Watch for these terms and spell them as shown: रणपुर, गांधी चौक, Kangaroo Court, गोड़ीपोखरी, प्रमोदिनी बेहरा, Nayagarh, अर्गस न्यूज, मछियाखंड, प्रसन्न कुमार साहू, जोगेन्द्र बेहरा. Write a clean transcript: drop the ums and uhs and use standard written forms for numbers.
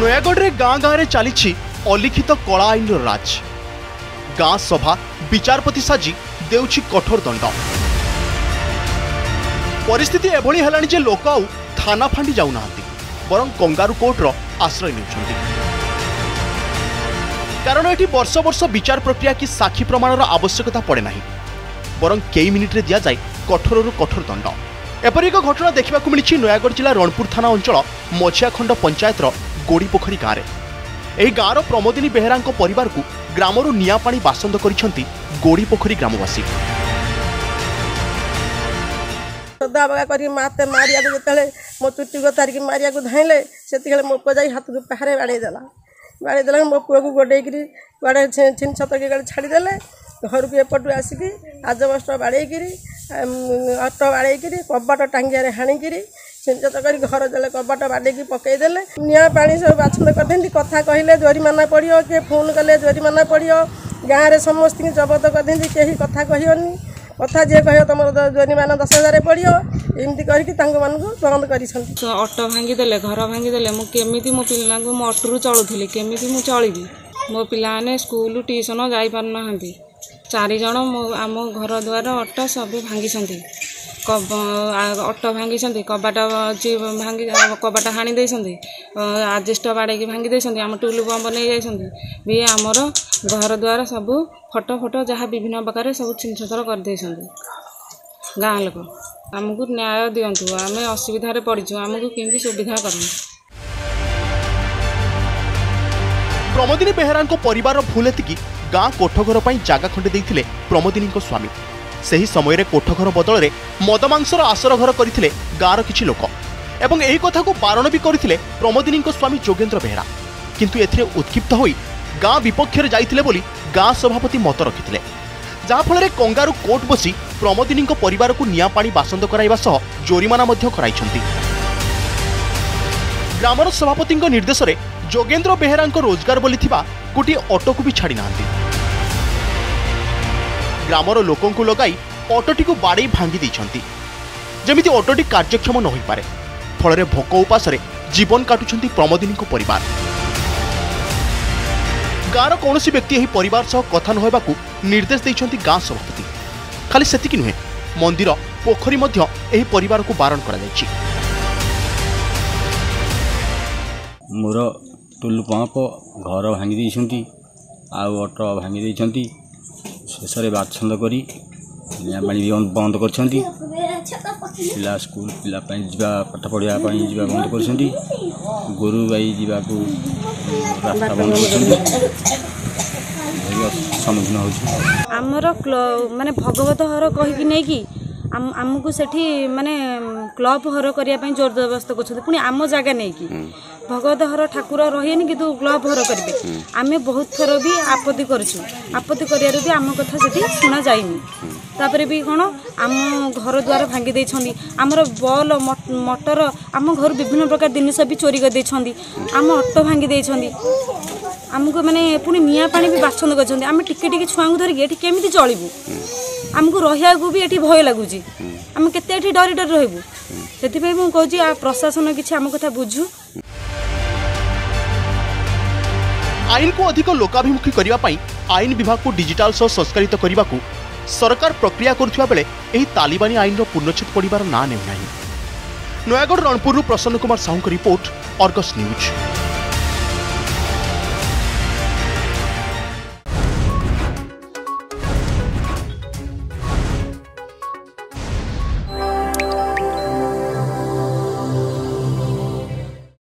नयागढ़ गाँ गाँव चली अलिखित कला आईन राज गाँ सभा विचारपति साजी देउछि कठोर दंड। परिस्थिति एभली हेलाणी जे लोक आउ थाना फांडी जाउना बरं कंगारू कोर्टर आश्रय नेउछन्ति। कारण एटी वर्ष वर्ष विचार प्रक्रिया की साक्षी प्रमाणर आवश्यकता पड़े ना बरं कई मिनिट्रे दि जाए कठोररु कठोर दंड। एपरि एक घटना देखा मिली नयागढ़ जिला रणपुर थाना अंचल मछियाखंड पंचायतर गोड़ीपोखरी गाँव में। यह गाँवर प्रमोदिनी बेहरा परिवार को ग्रामरू नियापा बासंद करिसेंती गोड़ीपोखरी ग्रामवासी। सदा बगा करी माते मारिया को जतले मो चुट्टी को तारिक मारिया को धाइले सेति गले मो को जाई हाथ को पहारे बाणे देला मो पुआ को गोडे करी बाणे छिन छत के गले छाड़ी देले घर को एपटु आसीकी आजबस्ट बाणे करी अटो बाणे करी कबाट टांगिया रे हाणी करी छिन छत करी घर देले कबाट बाणे की पकई देले निया पानी सब बाछन करथेंती कथा कहिले जोरीमाना पड़ियो के फोन कले जोरीमाना पड़ियो गाँव में समस्त जबत करथेंती केही कथा कहियोनी कथा जे कह तुम जोरीमाना 10,000 पड़ो एमती करके बंद कर अटो भांगीदे घर भांगीदे मुझे मो पा को मो अटो चलूली केमी मुझे चलबी मो पाने स्कूल ट्यूशन जापार ना चारिज आम घर द्वार अटो सब भांगी अटो भांगी कबाट भांगी कबाट हाणी आजेस्ट बाड़े भांगी आम टूल बम नहीं जाइए आमर घर द्वार सब फटो फटो जहाँ विभिन्न प्रकार सब छिन छतर कर गाँ लोक आमको न्याय दिंतु आम असुविधार पड़चु आमको कमी सुविधा कर। प्रमोदिनी बेहरा परिवार भूल एति गाँ कोठघर पर जगह खंडे देते प्रमोदिनी स्वामी से ही समय कोठघर बदल में मदमांसर आसर घर करते गाँवर किसी लोक एवं यही कथा को बारण भी करते प्रमोदिनी स्वामी जोगेन्द्र बेहरा किंतु उत्क्षिप्त हो गाँ विपक्ष में जाइए बोली गाँ सभापति मत रखिते जहाँफल कंगारू कोर्ट बसी प्रमोदिनी परिवार को नियापा बासंद कराइबा सह जोरीमाना ग्रामर सभापति निर्देश में जोगेन्द्र बेहरा रोजगार बोली गोटे अटो को भी छाड़ी ना ग्रामर लोकों को लगाई अटोटी को बाड़े भांगी देती जमी अटोटी कार्यक्षम न हो पारे फल भोक उपास जीवन काटुंट प्रमोदिनी परिवार। गाँव कौन व्यक्ति यही परिवार सह कथा न होगा निर्देश देते गाँ सभापति खाली सेतिकी नुहे मंदिर पोखरी मध्य परिवार को बारण कर। मोर टुलु पंप घर भांगी आटो भांगी शेष बाछंद करी बंद कर पिला स्कूल पिला पाठ पढ़ा बंद कर गोरु गाई जावाक रास्ता बंद सम्मुखीन हो आमर माने भगवत हर कहीकि नहीं कि आमको सेठी माने क्लब हर करने जोर जबरदस्त कर पुणी आम जगह नहीं कि भगवत हर ठाकुर रहेन कि क्लब हर करेंगे आम बहुत थर भी आपत्ति करूँ आपत्ति कर भी आम कथा से शुणा जाए तापर भी कौन आम घर द्वार भांगी देती आमर बल मटर आम घर विभिन्न प्रकार जिनस भी चोरी कर आम अटो भांगी देती आमको माने पुणी नियापा भी बाछंद कर आम टिके छुआ धरिकी ये केमी चलू आमको रहा भी ये भय लगुच आम केते डरी डरी रहबू से मुझे प्रशासन किसी आम कथा बुझू। आईन को अधिक लोकाभिमुखी करने आईन विभाग को डिजिटाल सह संस्कारित करने को सरकार प्रक्रिया करुवा बेले यही तालिबानी आईन पूर्णच्छेद पड़ार ना नेउनाही। Nayagarh रणपुर प्रसन्न कुमार साहू report अर्गस न्यूज।